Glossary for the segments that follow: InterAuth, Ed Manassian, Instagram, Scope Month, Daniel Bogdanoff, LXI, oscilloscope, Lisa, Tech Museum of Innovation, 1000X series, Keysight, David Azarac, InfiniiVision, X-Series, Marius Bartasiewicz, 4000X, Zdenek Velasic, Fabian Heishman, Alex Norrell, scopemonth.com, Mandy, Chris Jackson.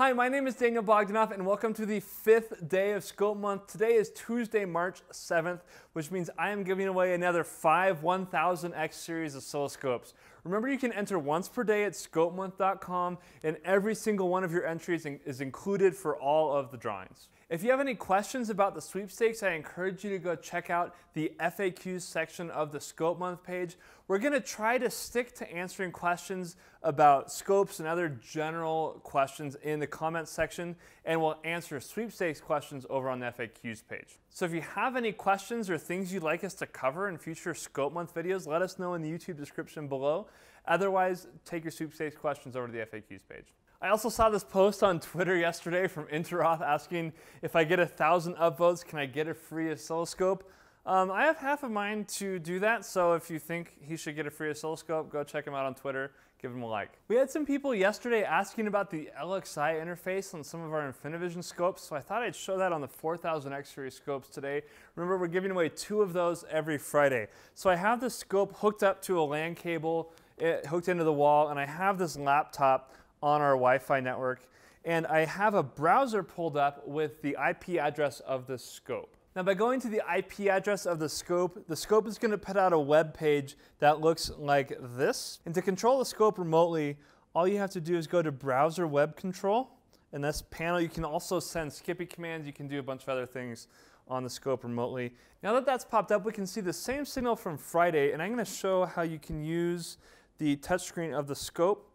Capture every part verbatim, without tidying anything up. Hi, my name is Daniel Bogdanoff and welcome to the fifth day of Scope Month. Today is Tuesday, March seventh, which means I am giving away another five one thousand X series of oscilloscopes. Remember, you can enter once per day at scope month dot com, and every single one of your entries is included for all of the drawings. If you have any questions about the sweepstakes, I encourage you to go check out the F A Qs section of the Scope Month page. We're going to try to stick to answering questions about scopes and other general questions in the comments section, and we'll answer sweepstakes questions over on the F A Qs page. So if you have any questions or things you'd like us to cover in future Scope Month videos, let us know in the YouTube description below. Otherwise, take your sweepstakes questions over to the F A Qs page. I also saw this post on Twitter yesterday from InterAuth asking, if I get a thousand upvotes, can I get a free oscilloscope? Um, I have half of mine to do that, so if you think he should get a free oscilloscope, go check him out on Twitter, give him a like. We had some people yesterday asking about the L X I interface on some of our InfiniiVision scopes, so I thought I'd show that on the four thousand X series scopes today. Remember, we're giving away two of those every Friday. So I have this scope hooked up to a LAN cable, it hooked into the wall, and I have this laptop on our Wi-Fi network, and I have a browser pulled up with the I P address of the scope. Now, by going to the I P address of the scope, the scope is going to put out a web page that looks like this. And to control the scope remotely, all you have to do is go to Browser Web Control. In this panel, you can also send Skippy commands. You can do a bunch of other things on the scope remotely. Now that that's popped up, we can see the same signal from Friday, and I'm going to show how you can use the touchscreen of the scope.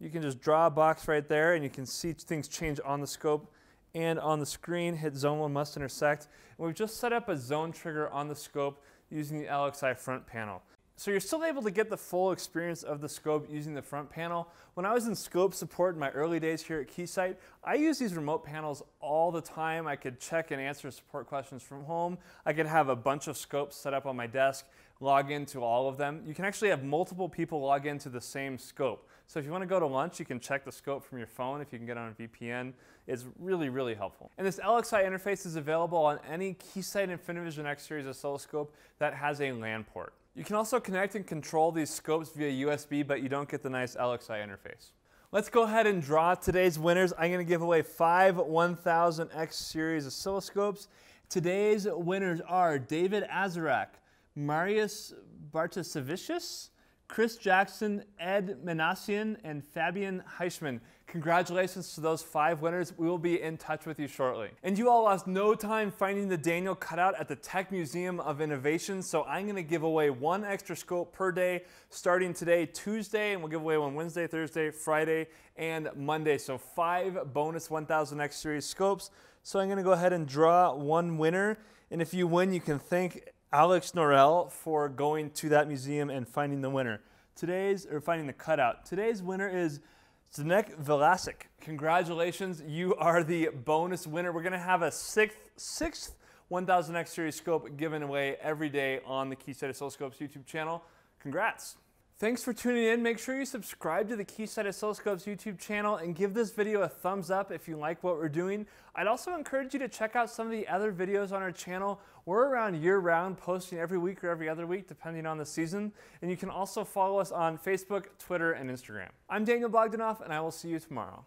You can just draw a box right there, and you can see things change on the scope and on the screen. Hit zone one must intersect. And we've just set up a zone trigger on the scope using the L X I front panel. So you're still able to get the full experience of the scope using the front panel. When I was in scope support in my early days here at Keysight, I used these remote panels all the time. I could check and answer support questions from home. I could have a bunch of scopes set up on my desk, log into all of them. You can actually have multiple people log into the same scope. So if you want to go to lunch, you can check the scope from your phone if you can get on a V P N. It's really, really helpful. And this L X I interface is available on any Keysight InfiniiVision X series oscilloscope that has a LAN port. You can also connect and control these scopes via U S B, but you don't get the nice L X I interface. Let's go ahead and draw today's winners. I'm going to give away five one thousand X series oscilloscopes. Today's winners are David Azarac, Marius Bartasiewicz, Chris Jackson, Ed Manassian, and Fabian Heishman. Congratulations to those five winners. We will be in touch with you shortly. And you all lost no time finding the Daniel cutout at the Tech Museum of Innovation, so I'm going to give away one extra scope per day starting today, Tuesday, and we'll give away one Wednesday, Thursday, Friday, and Monday. So five bonus one thousand X series scopes. So I'm going to go ahead and draw one winner, and if you win, you can thank Alex Norrell for going to that museum and finding the winner. Today's, or finding the cutout. Today's winner is Zdenek Velasic. Congratulations, you are the bonus winner. We're gonna have a sixth, sixth one thousand X series scope given away every day on the Keysight Oscilloscopes YouTube channel. Congrats. Thanks for tuning in. Make sure you subscribe to the Keysight Oscilloscopes YouTube channel and give this video a thumbs up if you like what we're doing. I'd also encourage you to check out some of the other videos on our channel. We're around year-round, posting every week or every other week, depending on the season. And you can also follow us on Facebook, Twitter, and Instagram. I'm Daniel Bogdanoff, and I will see you tomorrow.